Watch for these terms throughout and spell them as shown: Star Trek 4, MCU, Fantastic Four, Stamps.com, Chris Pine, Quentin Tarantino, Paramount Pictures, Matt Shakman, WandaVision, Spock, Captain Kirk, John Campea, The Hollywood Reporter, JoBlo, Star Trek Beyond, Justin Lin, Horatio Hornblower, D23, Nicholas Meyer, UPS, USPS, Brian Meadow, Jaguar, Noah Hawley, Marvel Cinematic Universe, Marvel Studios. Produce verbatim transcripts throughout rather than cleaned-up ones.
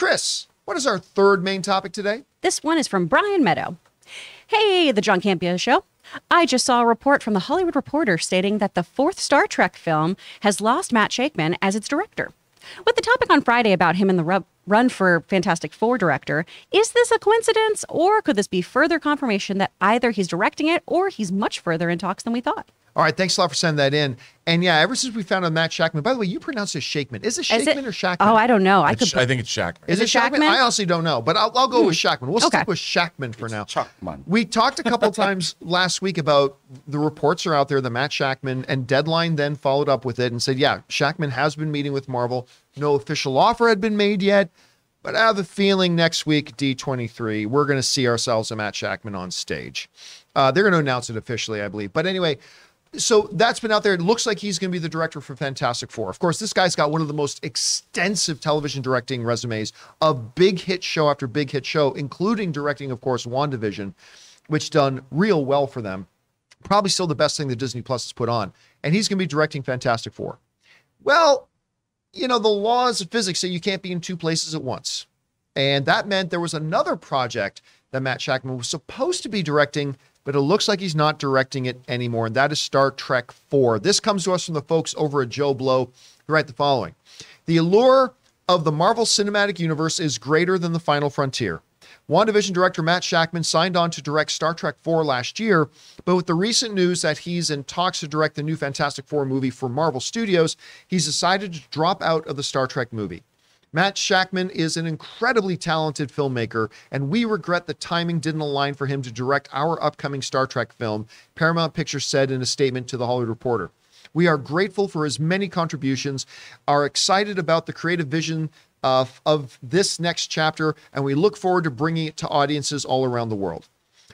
Chris, what is our third main topic today? This one is from Brian Meadow. Hey, the John Campea Show. I just saw a report from The Hollywood Reporter stating that the fourth Star Trek film has lost Matt Shakman as its director. With the topic on Friday about him in the rub run for Fantastic Four director, is this a coincidence, or could this be further confirmation that either he's directing it or he's much further in talks than we thought? All right, thanks a lot for sending that in. And yeah, ever since we found out Matt Shakman, by the way, you pronounce it Shakman. Is it Shakman is it, or Shakman? Oh, I don't know. I, could, I think it's Shakman. Is, is it Shakman? Shakman? I honestly don't know, but I'll, I'll go hmm. with Shakman. We'll okay. stick with Shakman for it's now. Shakman. We talked a couple of times last week about the reports are out there, the Matt Shakman, and Deadline then followed up with it and said, yeah, Shakman has been meeting with Marvel. No official offer had been made yet, but I have a feeling next week, D twenty-three, we're going to see ourselves a Matt Shakman on stage. Uh, they're going to announce it officially, I believe. But anyway, so that's been out there. It looks like he's going to be the director for Fantastic Four. Of course, this guy's got one of the most extensive television directing resumes of big hit show after big hit show, including directing, of course, WandaVision, which done real well for them. Probably still the best thing that Disney Plus has put on. And he's going to be directing Fantastic Four. Well, you know, the laws of physics say you can't be in two places at once. And that meant there was another project that Matt Shakman was supposed to be directing, but it looks like he's not directing it anymore, and that is Star Trek four. This comes to us from the folks over at JoBlo, who write the following. The allure of the Marvel Cinematic Universe is greater than the final frontier. WandaVision director Matt Shakman signed on to direct Star Trek four last year, but with the recent news that he's in talks to direct the new Fantastic Four movie for Marvel Studios, he's decided to drop out of the Star Trek movie. Matt Shakman is an incredibly talented filmmaker, and we regret the timing didn't align for him to direct our upcoming Star Trek film, Paramount Pictures said in a statement to The Hollywood Reporter. We are grateful for his many contributions, are excited about the creative vision of, of this next chapter, and we look forward to bringing it to audiences all around the world.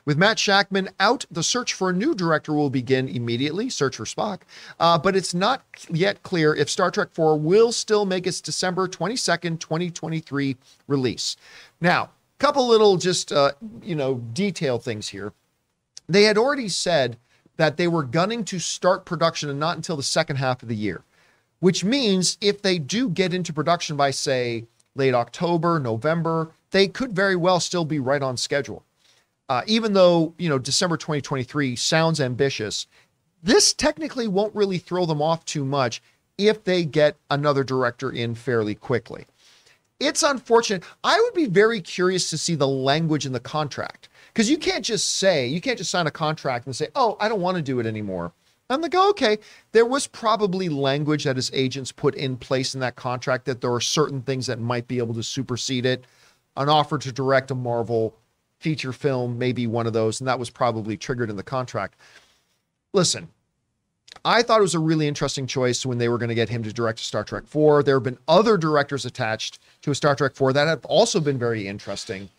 With Matt Shakman out, the search for a new director will begin immediately, search for Spock, uh, but it's not yet clear if Star Trek four will still make its December twenty-second, twenty twenty-three release. Now, couple little just, uh, you know, detail things here. They had already said that they were gunning to start production and not until the second half of the year, which means if they do get into production by, say, late October, November, they could very well still be right on schedule. Uh, even though, you know, December twenty twenty-three sounds ambitious, this technically won't really throw them off too much if they get another director in fairly quickly. It's unfortunate. I would be very curious to see the language in the contract, because you can't just say, you can't just sign a contract and say, oh, I don't want to do it anymore. I'm like, oh, okay, there was probably language that his agents put in place in that contract that there are certain things that might be able to supersede it. An offer to direct a Marvel feature film, maybe one of those, and that was probably triggered in the contract. Listen, I thought it was a really interesting choice when they were going to get him to direct Star Trek four. There have been other directors attached to a Star Trek four that have also been very interesting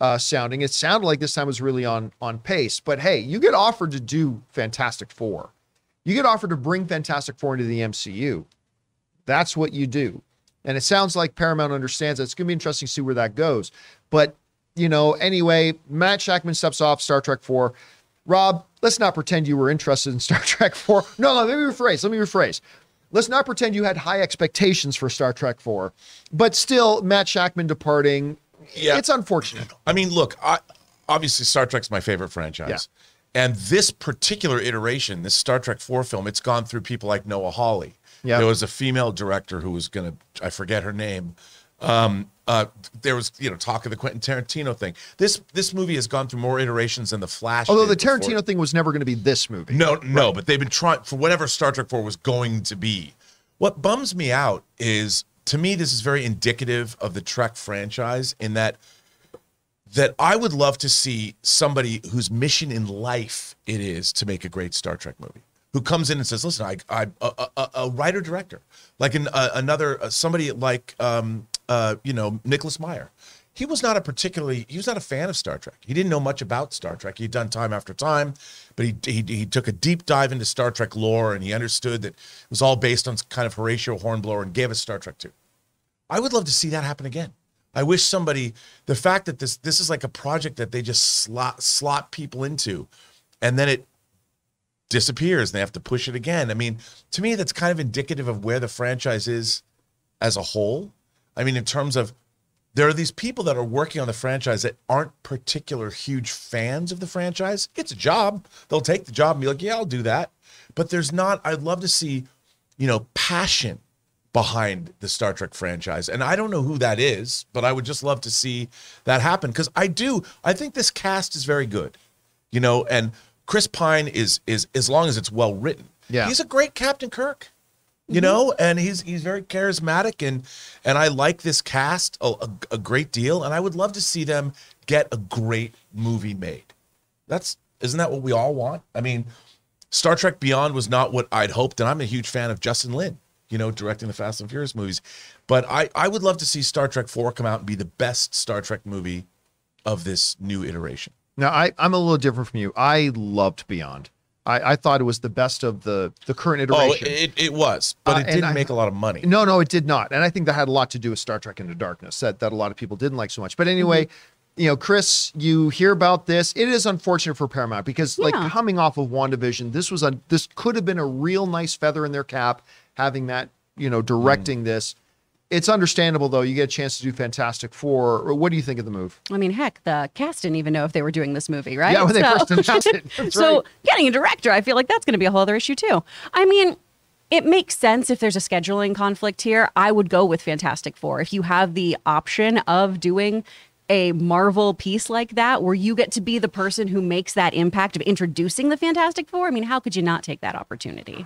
uh, sounding. It sounded like this time was really on, on pace, but hey, you get offered to do Fantastic Four. You get offered to bring Fantastic Four into the M C U. That's what you do. And it sounds like Paramount understands that. It's going to be interesting to see where that goes. But you know, anyway, Matt Shakman steps off Star Trek four. Rob, let's not pretend you were interested in Star Trek four. No, no, let me rephrase. Let me rephrase. Let's not pretend you had high expectations for Star Trek four. But still, Matt Shakman departing, yeah. It's unfortunate. I mean, look, I, obviously Star Trek's my favorite franchise. Yeah. And this particular iteration, this Star Trek four film, it's gone through people like Noah Hawley. Yeah. There was a female director who was going to, I forget her name, um uh there was you know talk of the Quentin Tarantino thing. This this movie has gone through more iterations than the Flash, although the Tarantino before. thing was never going to be this movie. No no right. But they've been trying for whatever Star Trek four was going to be. What bums me out is, to me, this is very indicative of the Trek franchise, in that that I would love to see somebody whose mission in life it is to make a great Star Trek movie, who comes in and says, listen, I, I, a, a, a writer director, like an, uh, another, uh, somebody like, um, uh, you know, Nicholas Meyer. He was not a particularly, he was not a fan of Star Trek. He didn't know much about Star Trek. He'd done Time After Time, but he, he, he took a deep dive into Star Trek lore, and he understood that it was all based on kind of Horatio Hornblower, and gave us Star Trek two. I would love to see that happen again. I wish somebody, the fact that this, this is like a project that they just slot, slot people into, and then it disappears and they have to push it again. I mean, to me, that's kind of indicative of where the franchise is as a whole. I mean, in terms of there are these people that are working on the franchise that aren't particular huge fans of the franchise. It's a job. They'll take the job and be like, yeah, I'll do that. But there's not, I'd love to see, you know, passion behind the Star Trek franchise. And I don't know who that is, but I would just love to see that happen. Because I do, I think this cast is very good, you know, and Chris Pine is, is as long as it's well written. Yeah. He's a great Captain Kirk, you mm-hmm. know, and he's he's very charismatic, and and I like this cast a, a, a great deal, and I would love to see them get a great movie made. That's, isn't that what we all want? I mean, Star Trek Beyond was not what I'd hoped, and I'm a huge fan of Justin Lin, you know, directing the Fast and Furious movies, but I, I would love to see Star Trek four come out and be the best Star Trek movie of this new iteration. Now, I, I'm a little different from you. I loved Beyond. I, I thought it was the best of the, the current iteration. Oh, it, it was, but uh, it didn't I, make a lot of money. No, no, it did not. And I think that had a lot to do with Star Trek Into Darkness, that, that a lot of people didn't like so much. But anyway, mm-hmm. you know, Chris, you hear about this. It is unfortunate for Paramount because, yeah. like, coming off of WandaVision, this was a, this could have been a real nice feather in their cap, having that, you know, directing mm. this. It's understandable, though. You get a chance to do Fantastic Four. What do you think of the move? I mean, heck, the cast didn't even know if they were doing this movie, right? Yeah, when so, they first announced it. That's so right. Getting a director, I feel like that's going to be a whole other issue, too. I mean, it makes sense if there's a scheduling conflict here. I would go with Fantastic Four. If you have the option of doing a Marvel piece like that, where you get to be the person who makes that impact of introducing the Fantastic Four, I mean, how could you not take that opportunity?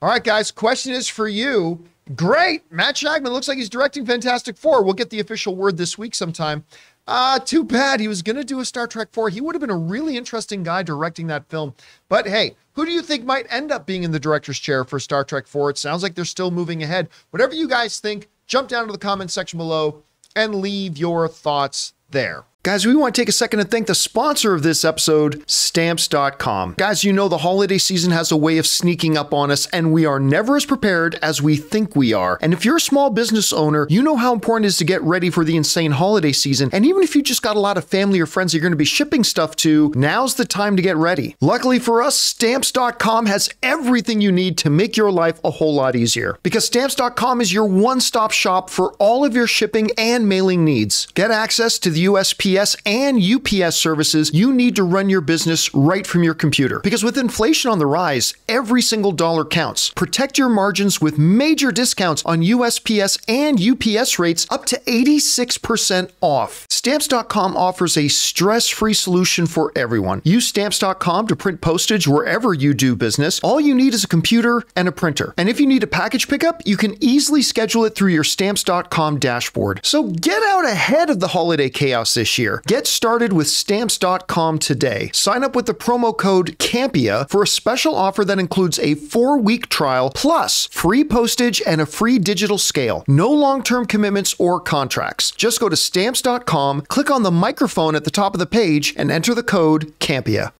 All right, guys, question is for you. Great. Matt Shakman looks like he's directing Fantastic Four. We'll get the official word this week sometime. Uh, too bad. He was going to do a Star Trek four. He would have been a really interesting guy directing that film. But hey, who do you think might end up being in the director's chair for Star Trek four? It sounds like they're still moving ahead. Whatever you guys think, jump down to the comment section below and leave your thoughts there. Guys, we want to take a second to thank the sponsor of this episode, Stamps dot com. Guys, you know the holiday season has a way of sneaking up on us, and we are never as prepared as we think we are. And if you're a small business owner, you know how important it is to get ready for the insane holiday season. And even if you just got a lot of family or friends that you're going to be shipping stuff to, now's the time to get ready. Luckily for us, Stamps dot com has everything you need to make your life a whole lot easier. Because Stamps dot com is your one-stop shop for all of your shipping and mailing needs. Get access to the U S P S and U P S services you need to run your business right from your computer. Because with inflation on the rise, every single dollar counts. Protect your margins with major discounts on U S P S and U P S rates up to eighty-six percent off. Stamps dot com offers a stress-free solution for everyone. Use Stamps dot com to print postage wherever you do business. All you need is a computer and a printer. And if you need a package pickup, you can easily schedule it through your Stamps dot com dashboard. So get out ahead of the holiday chaos this year. Get started with Stamps dot com today. Sign up with the promo code Campea for a special offer that includes a four-week trial, plus free postage and a free digital scale. No long-term commitments or contracts. Just go to Stamps dot com, click on the microphone at the top of the page, and enter the code Campea.